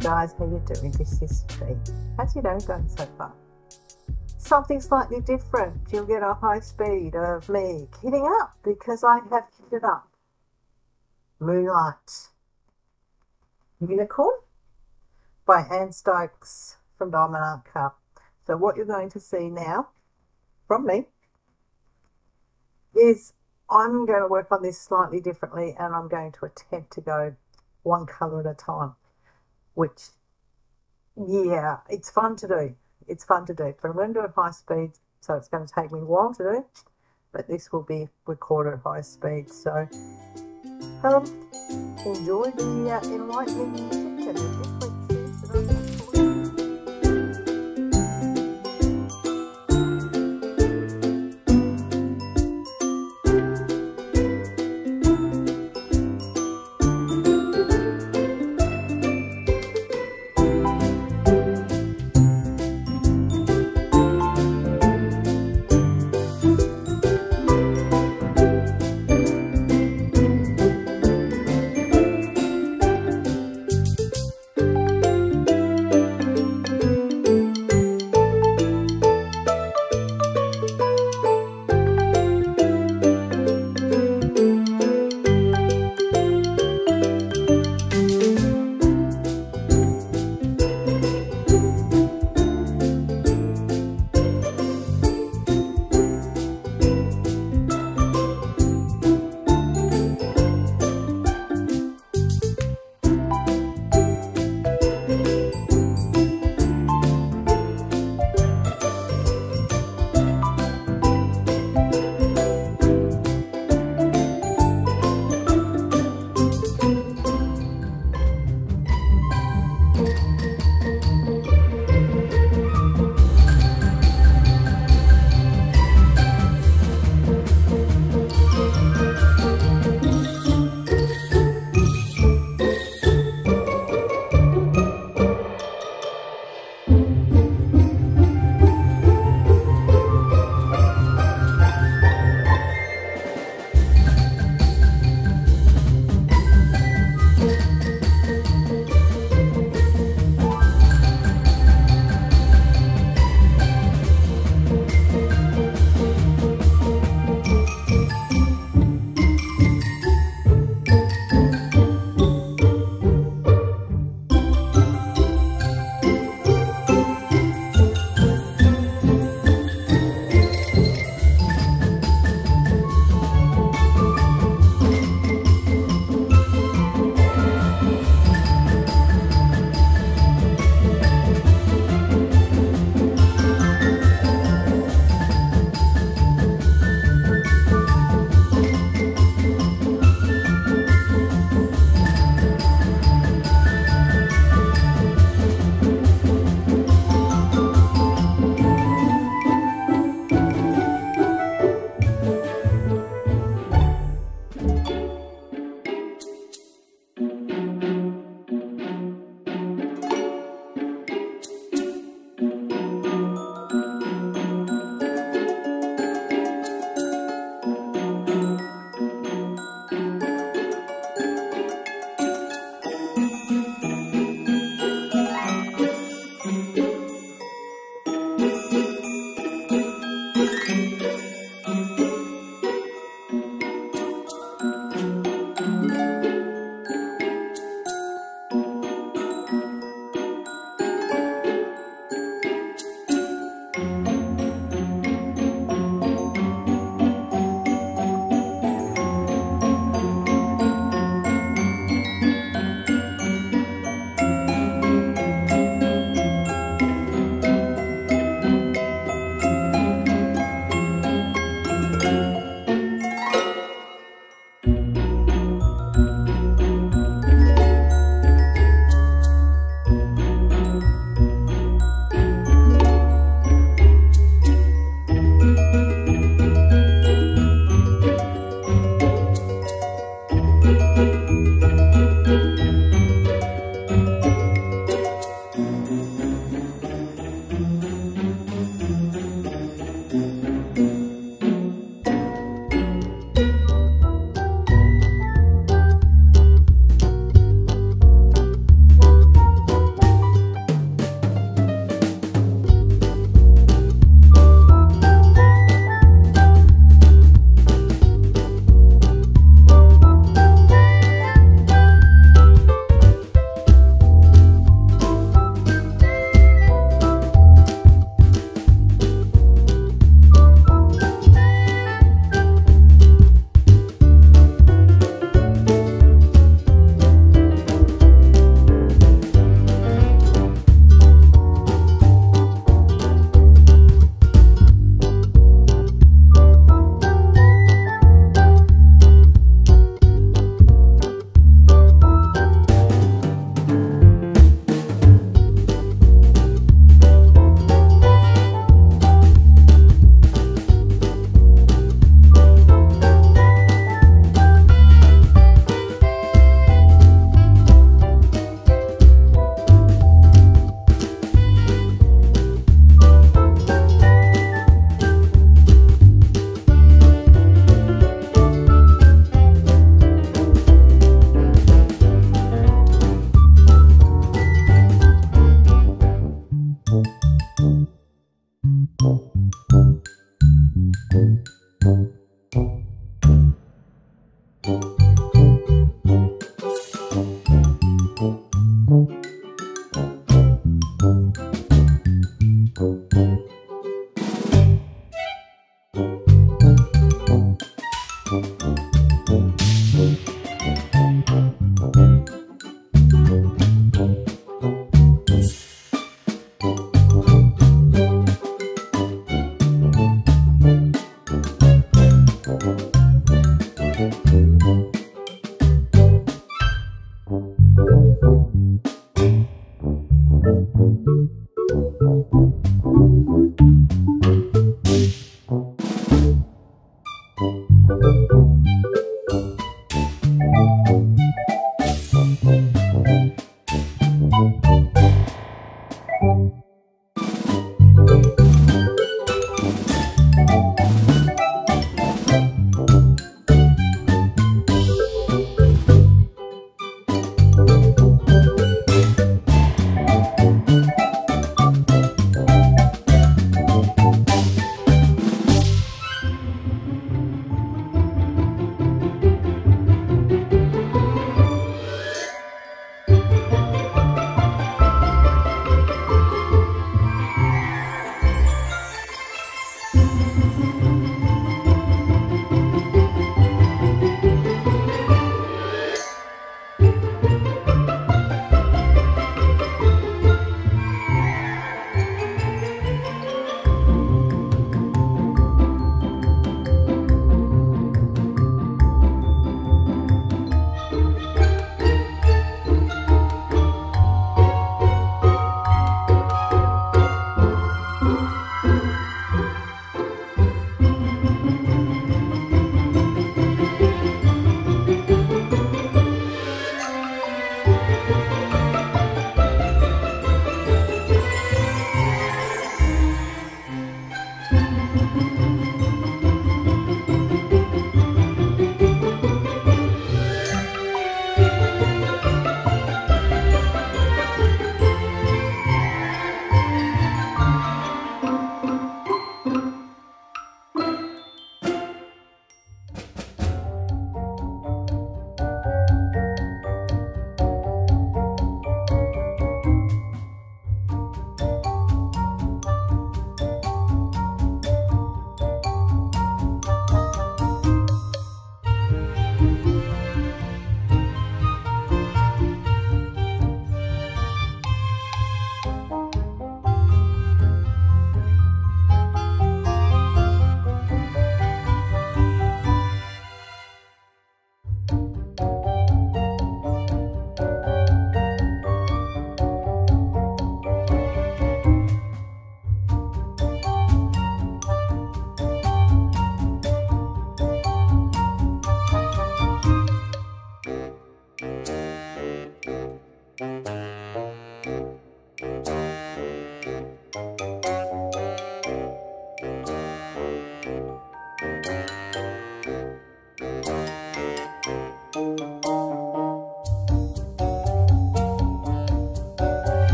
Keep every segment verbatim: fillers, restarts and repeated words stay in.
Guys, how you doing? This is Fee. How's your day going so far? Something slightly different. You'll get a high speed of me kidding up because I have kidded up. Moonlight Unicorn by Anne Stokes from Diamond Art Cup. So what you're going to see now from me is I'm going to work on this slightly differently, and I'm going to attempt to go one colour at a time, which, yeah, it's fun to do. It's fun to do, but I'm going to do it at high speed, so it's going to take me a while to do, but this will be recorded at high speed, so um, enjoy the uh, enlightening music and the different things that I'm doing.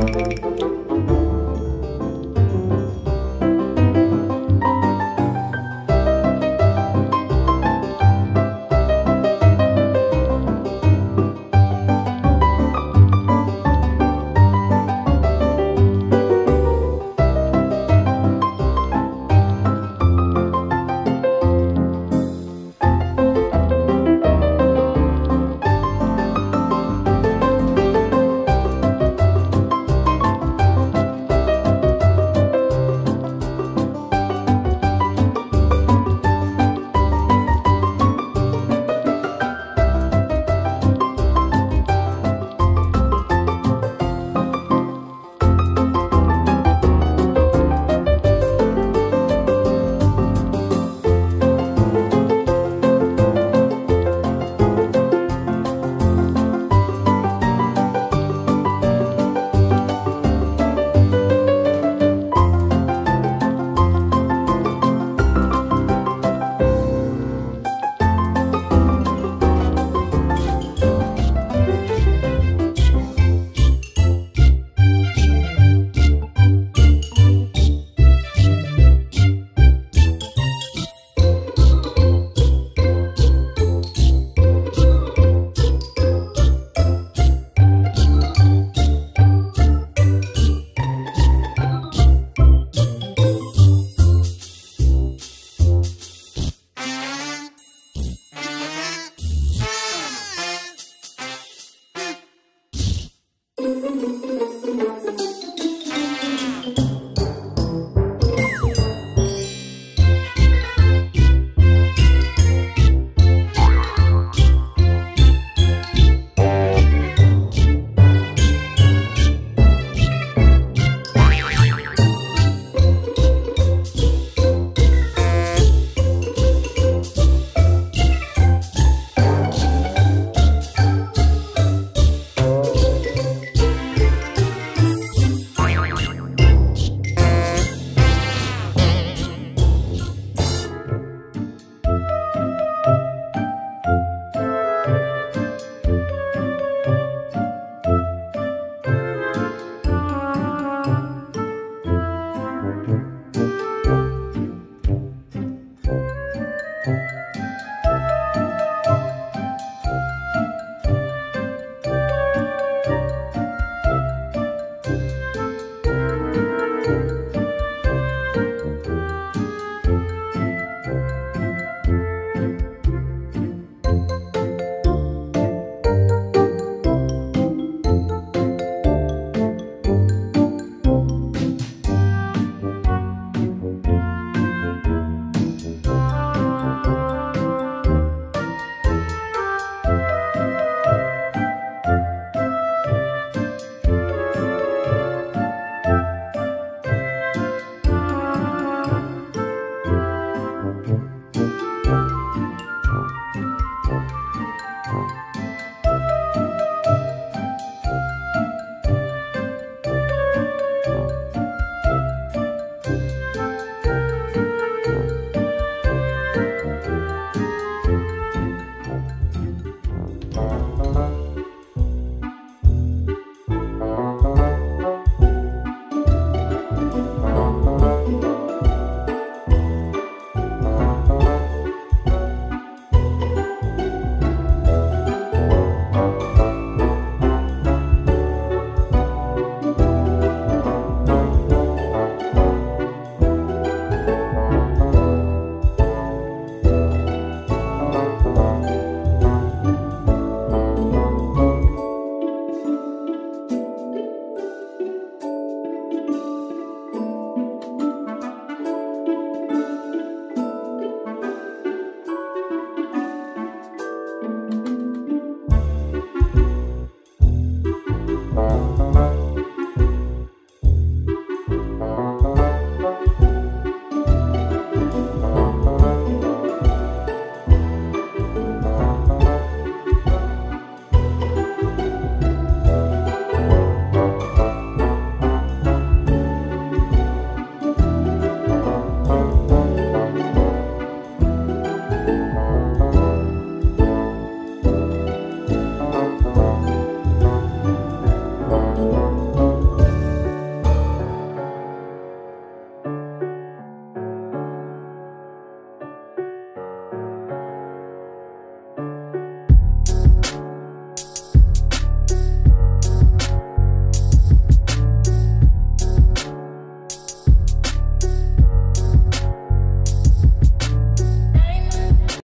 Thank you.